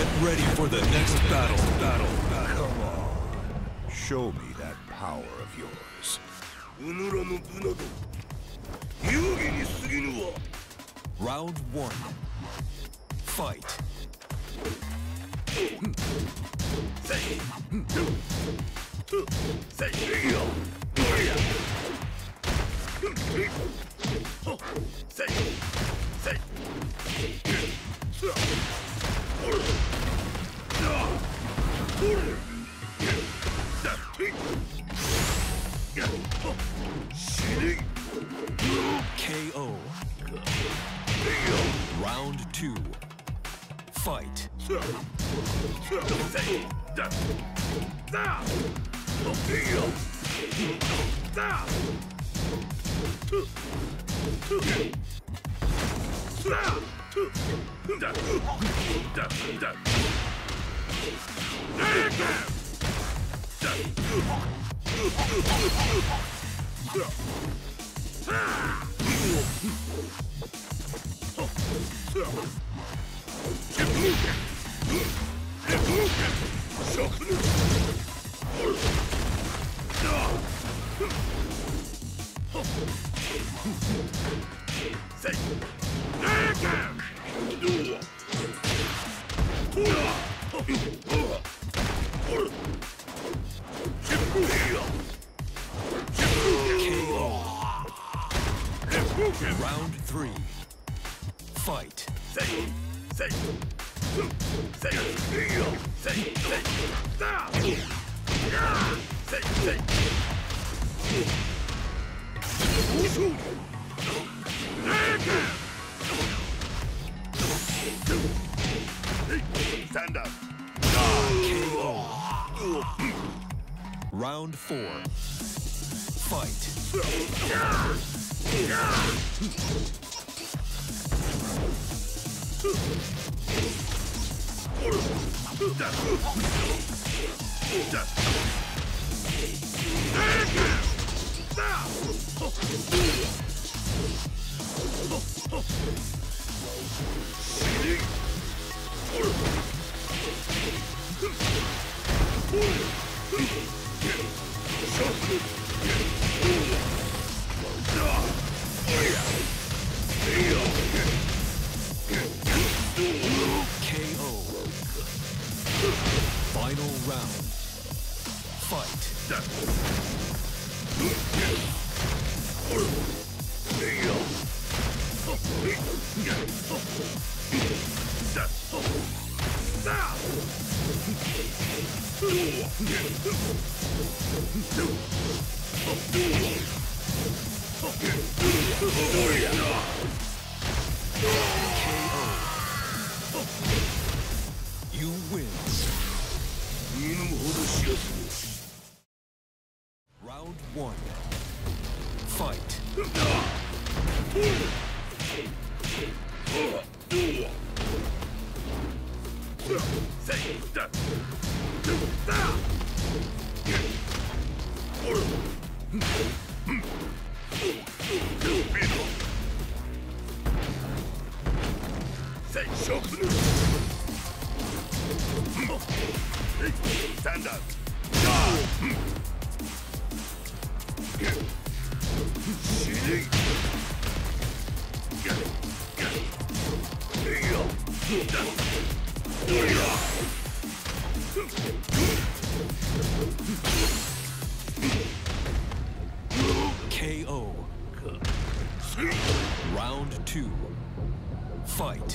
Get ready for the next battle. Come on. Show me that power of yours. Round one. Fight. KO. Round two. Fight. Round three. Fight. Stand up. Round four. Fight. Final round. Fight. KO. You win. Round one. Fight. Stand up. KO. Round two. Fight.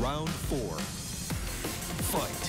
Round 4. Fight.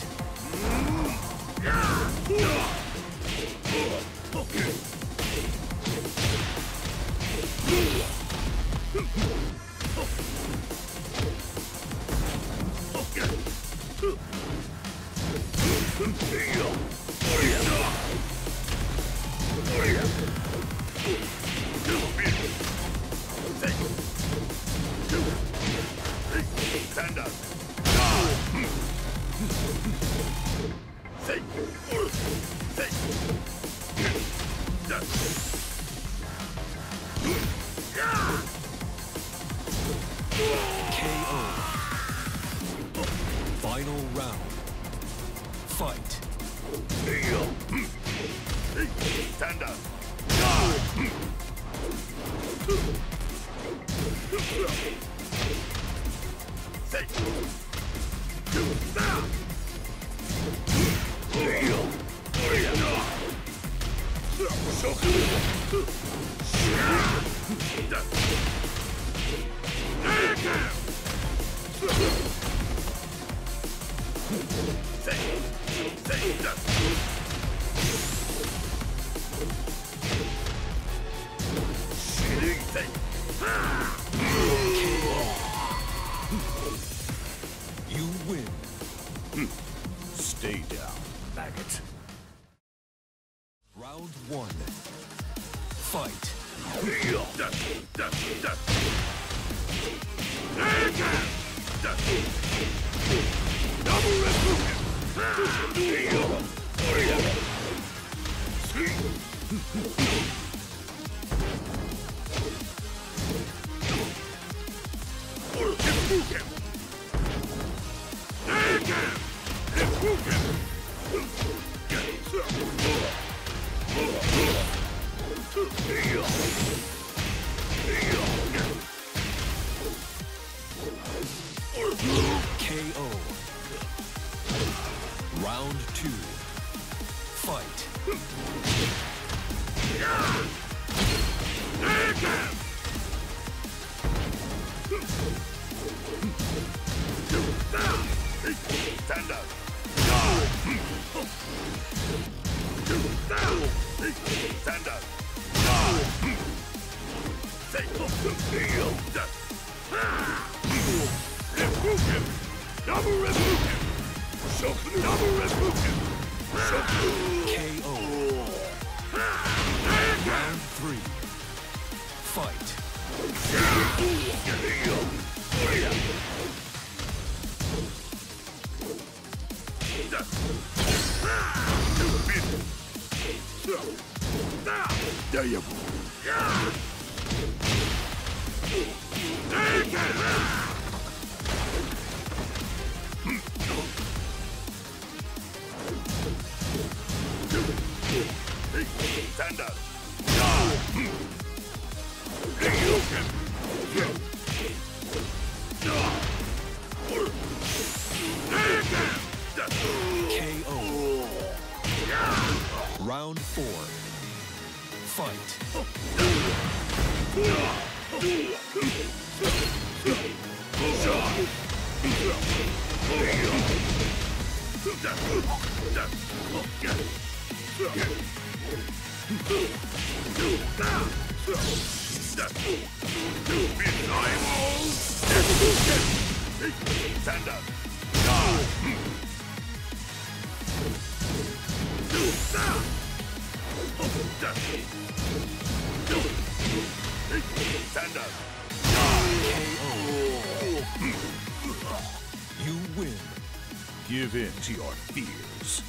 Give in to your fears.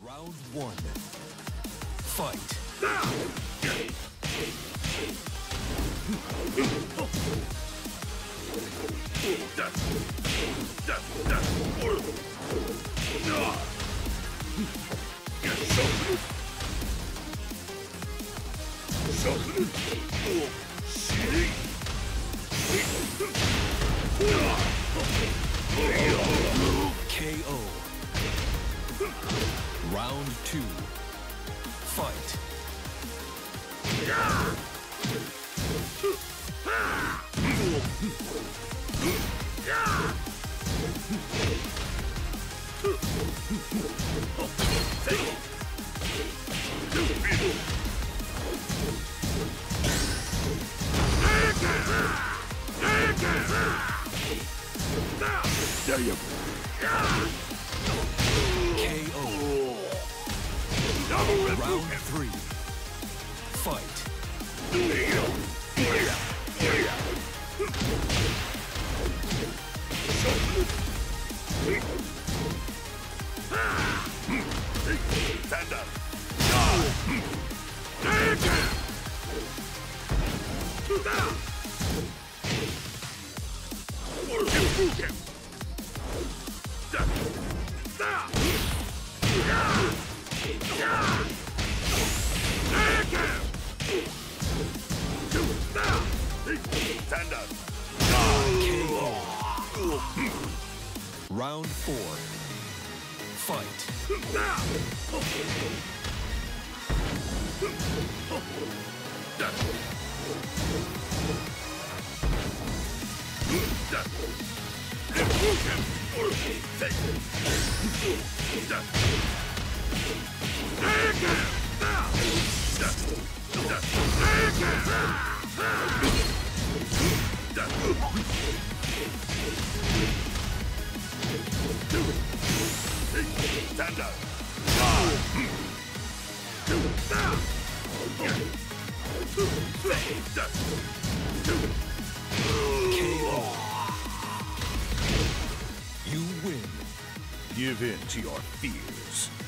Round 1. Fight. KO. Round 2. Fight. KO. Round 3. Fight. Stand up. Stand up. Round 4. Fight. Stand up. KO. Give in to your fears.